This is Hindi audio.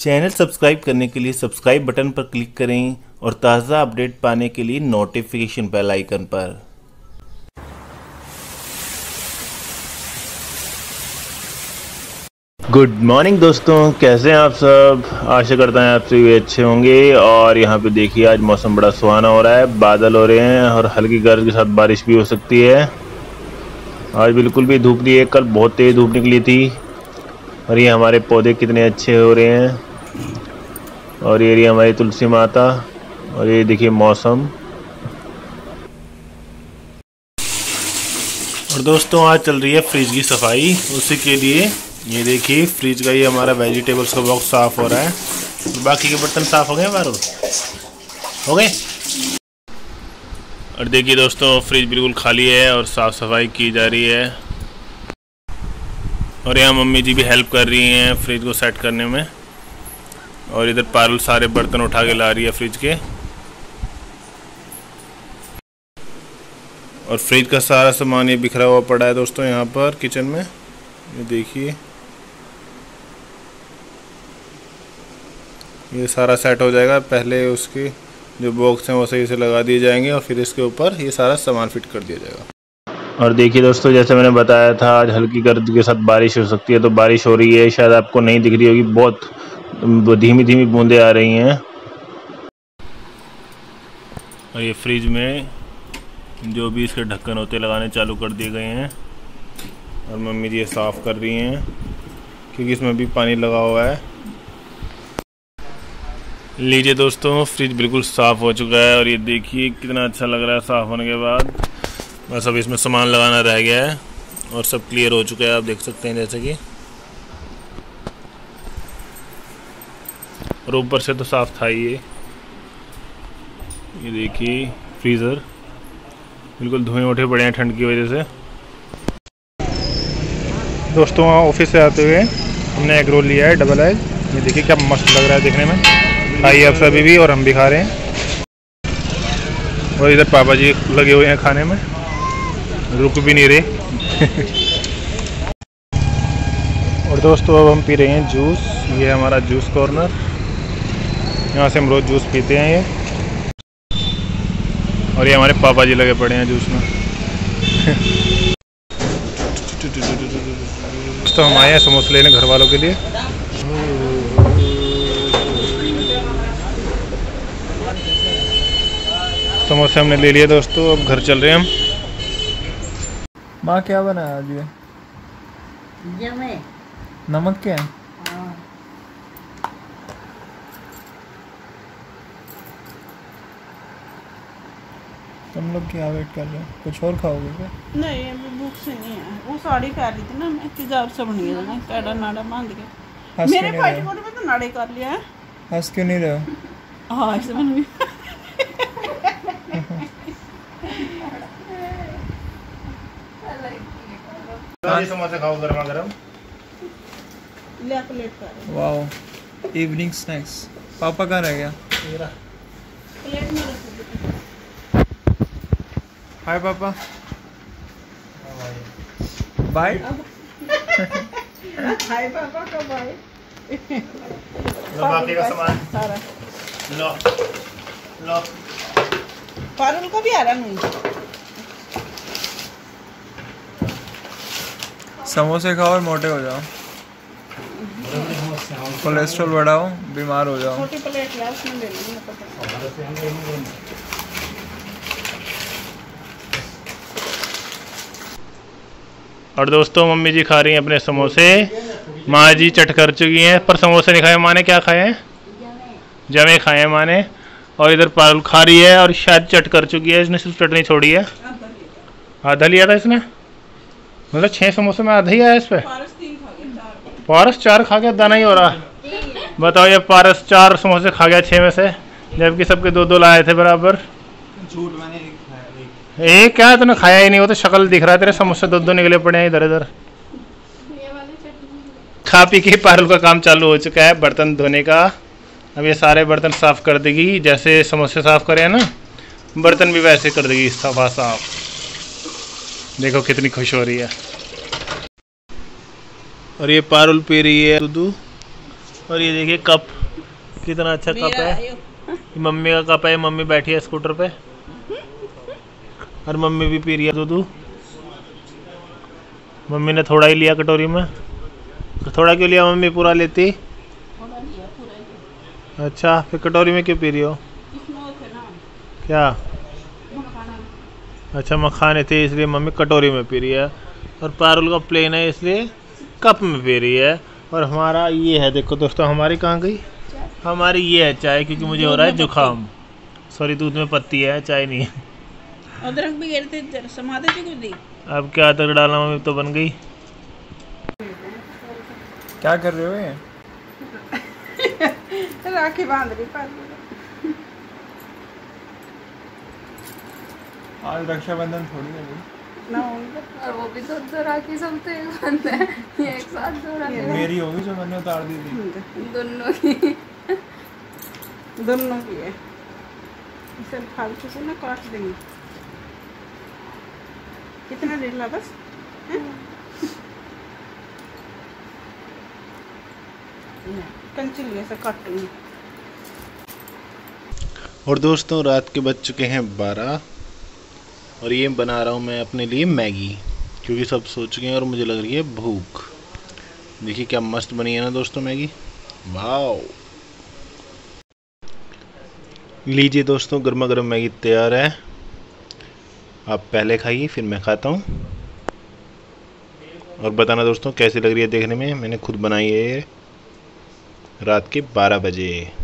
चैनल सब्सक्राइब करने के लिए सब्सक्राइब बटन पर क्लिक करें और ताज़ा अपडेट पाने के लिए नोटिफिकेशन बेल आइकन पर। गुड मॉर्निंग दोस्तों, कैसे हैं आप सब। आशा करता है आप सभी अच्छे होंगे। और यहाँ पे देखिए आज मौसम बड़ा सुहाना हो रहा है, बादल हो रहे हैं और हल्की गरज के साथ बारिश भी हो सकती है। आज बिल्कुल भी धूप नहीं है, कल बहुत तेज़ धूप निकली थी। और ये हमारे पौधे कितने अच्छे हो रहे हैं। और ये रही हमारी तुलसी माता। और ये देखिए मौसम। और दोस्तों आज चल रही है फ्रिज की सफाई, उसी के लिए ये देखिए फ्रिज का ये हमारा वेजिटेबल्स का बॉक्स साफ़ हो रहा है। बाकी के बर्तन साफ़ हो गए पारुल, हो गए। और देखिए दोस्तों फ्रिज बिल्कुल खाली है और साफ़ सफाई की जा रही है। और यहाँ मम्मी जी भी हेल्प कर रही हैं फ्रिज को सेट करने में। और इधर पारुल सारे बर्तन उठा के ला रही है फ्रिज के। और फ्रिज का सारा सामान ये बिखरा हुआ पड़ा है दोस्तों यहाँ पर किचन में, ये देखिए। ये सारा सेट हो जाएगा, पहले उसके जो बॉक्स हैं वो सही से लगा दिए जाएंगे और फिर इसके ऊपर ये सारा सामान फिट कर दिया जाएगा। और देखिए दोस्तों जैसे मैंने बताया था आज हल्की गरज के साथ बारिश हो सकती है, तो बारिश हो रही है। शायद आपको नहीं दिख रही होगी, बहुत धीमी धीमी बूंदें आ रही हैं। और ये फ्रिज में जो भी इसके ढक्कन होते लगाने चालू कर दिए गए हैं। और मम्मी जी ये साफ़ कर रही हैं क्योंकि इसमें भी पानी लगा हुआ है। लीजिए दोस्तों फ्रिज बिल्कुल साफ़ हो चुका है और ये देखिए कितना अच्छा लग रहा है साफ़ होने के बाद। बस अब इसमें सामान लगाना रह गया है और सब क्लियर हो चुका है, आप देख सकते हैं जैसे कि। और ऊपर से तो साफ़ था ही। ये देखिए फ्रीज़र बिल्कुल धुएँ उठे पड़े हैं ठंड की वजह से। दोस्तों ऑफिस से आते हुए हमने एग रोल लिया है डबल एग। ये देखिए क्या मस्त लग रहा है देखने में। खाइए आप सभी भी और हम भी खा रहे हैं। और इधर पापा जी लगे हुए हैं खाने में, रुक भी नहीं रहे। और दोस्तों अब हम पी रहे हैं जूस। ये है हमारा जूस कॉर्नर, यहाँ से हम रोज़ जूस पीते हैं ये। और ये हमारे पापा जी लगे पड़े हैं जूस में। तो हम आए हैं समोसे लेने घर वालों के लिए। समोसे हमने ले लिए दोस्तों, अब घर चल रहे हैं हम। माँ क्या बनाया आज? ये नमक क्या है? तुम लोग क्या वेट कर रहे हो, कुछ और खाओगे क्या? नहीं अभी भूख से नहीं है, वो साड़ी खा रही थी ना मैं, इंतजार से बन गया ना काड़ा नाड़ा बांध के मेरे पार्टी कोड में तो नाड़े कर लिया है। हंस क्यों नहीं रहे हो? हां ऐसे बन गई। सारे समोसे खाओ गरमा गरम, ले प्लेट कर। Wow evening snacks. पापा कहां रह गया मेरा? प्लेट में रख। हाय पापा, बाय। हाय पापा का बाय। लो बाकी का सामान सारा, लो लो। पारुल को भी आ रहा नहीं। समोसे खाओ और मोटे हो जाओ, कोलेस्ट्रॉल बढ़ाओ, बीमार हो जाओ। छोटी प्लेट लास्ट में ले लेंगे। और दोस्तों मम्मी जी खा रही हैं अपने समोसे, माँ जी चट कर चुकी हैं पर समोसे नहीं खाए माँ ने। क्या खाए हैं? जमे खाए हैं माँ ने। और इधर पारुल खा रही है और शायद चट कर चुकी है, इसने सिर्फ चटनी छोड़ी है। आधा लिया था इसने, मतलब 6 समोसे में आधा ही आया इस पर। पारस 4 खा गया, दाना ही हो रहा। बताओ ये पारस 4 समोसे खा गया 6 में से, जबकि सबके 2-2 लाए थे बराबर। ये क्या तूने खाया ही नहीं? वो तो शक्ल दिख रहा है तेरे, समोसे 2-2 निकले पड़े हैं इधर उधर। खा पी के पारुल का काम चालू हो चुका है बर्तन धोने का। अब ये सारे बर्तन साफ़ कर देगी, जैसे समोसे साफ़ करे ना बर्तन भी वैसे कर देगी सफा साफ। देखो कितनी खुश हो रही है। और ये पारुल पी रही है दूध। और ये देखिए कप, कितना अच्छा कप है। मम्मी का कप है, मम्मी बैठी है स्कूटर पे और मम्मी भी पी रही है दूध। मम्मी ने थोड़ा ही लिया कटोरी में। थोड़ा क्यों लिया मम्मी, पूरा लेती। अच्छा, फिर कटोरी में क्यों पी रही हो? क्या अच्छा मखाने थे इसलिए मम्मी कटोरी में पी रही है, और पारुल का प्लेन है इसलिए कप में पी रही है। और हमारा ये है, देखो दोस्तों हमारी कहाँ गई, हमारी ये है चाय, क्योंकि मुझे हो रहा है जुकाम। सॉरी, दूध में पत्ती है, चाय नहीं है। अदरक भी गिरते कुछ, अब क्या अदरक डाला मम्मी, तो बन गई। क्या कर रहे हो ये? राखी बांध रही पारुल, आज रक्षाबंधन थोड़ी है ना, और वो भी दो राखी सबसे एक साथ दो राखी। मेरी होगी जो मैंने उतार दी थी, दोनों की है। इसे फालतू से ना काट देंगे। कितना देर लगा बस? कंची लिए से काट दूंगी। और दोस्तों रात के बज चुके हैं 12, और ये बना रहा हूँ मैं अपने लिए मैगी, क्योंकि सब सो चुके हैं और मुझे लग रही है भूख। देखिए क्या मस्त बनी है ना दोस्तों मैगी, वाह। लीजिए दोस्तों, गर्मा गर्म मैगी तैयार है। आप पहले खाइए फिर मैं खाता हूँ, और बताना दोस्तों कैसी लग रही है देखने में। मैंने खुद बनाई है रात के 12 बजे।